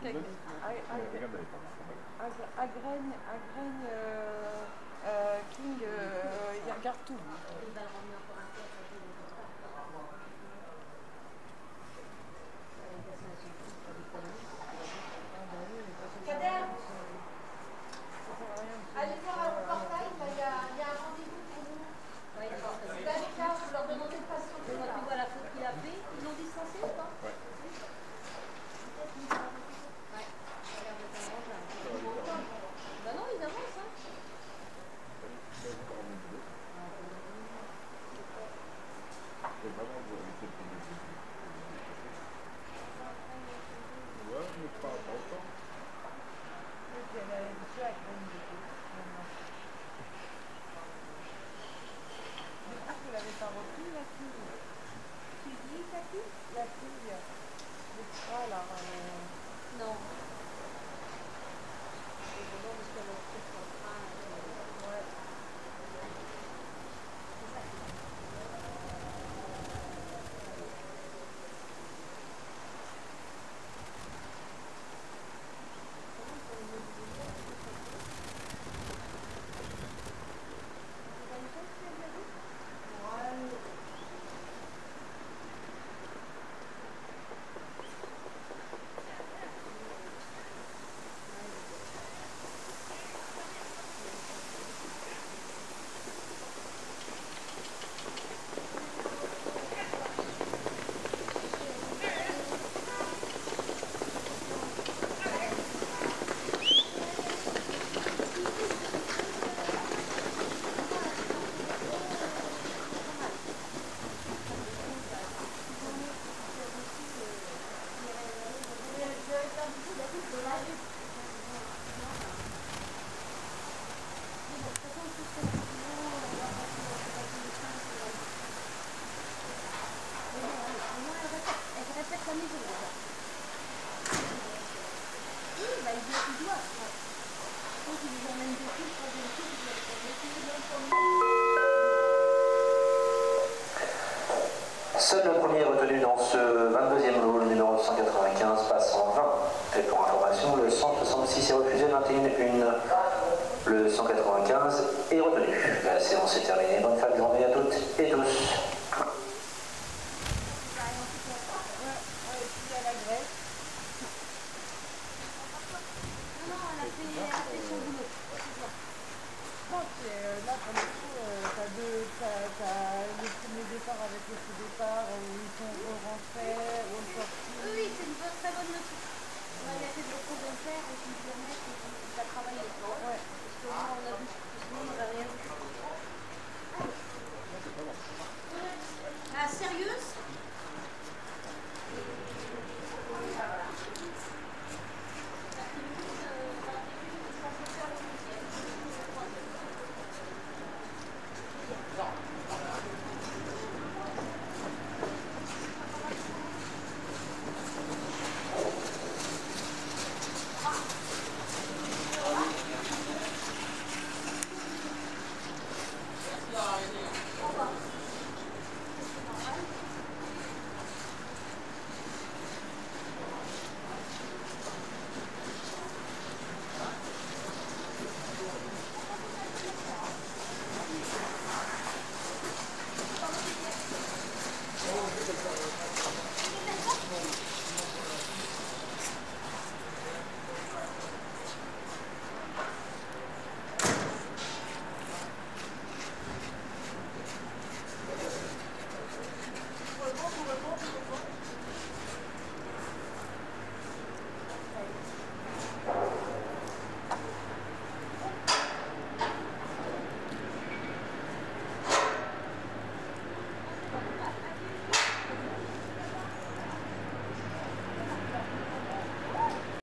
King, il regarde tout. Seul le premier retenu dans ce 22e rôle numéro 195 passe en 20. Et pour information, le 166 est refusé, 21 et 1. Le 195 est retenu. La séance est terminée. Bonne fin de journée à toutes et tous. Gracias.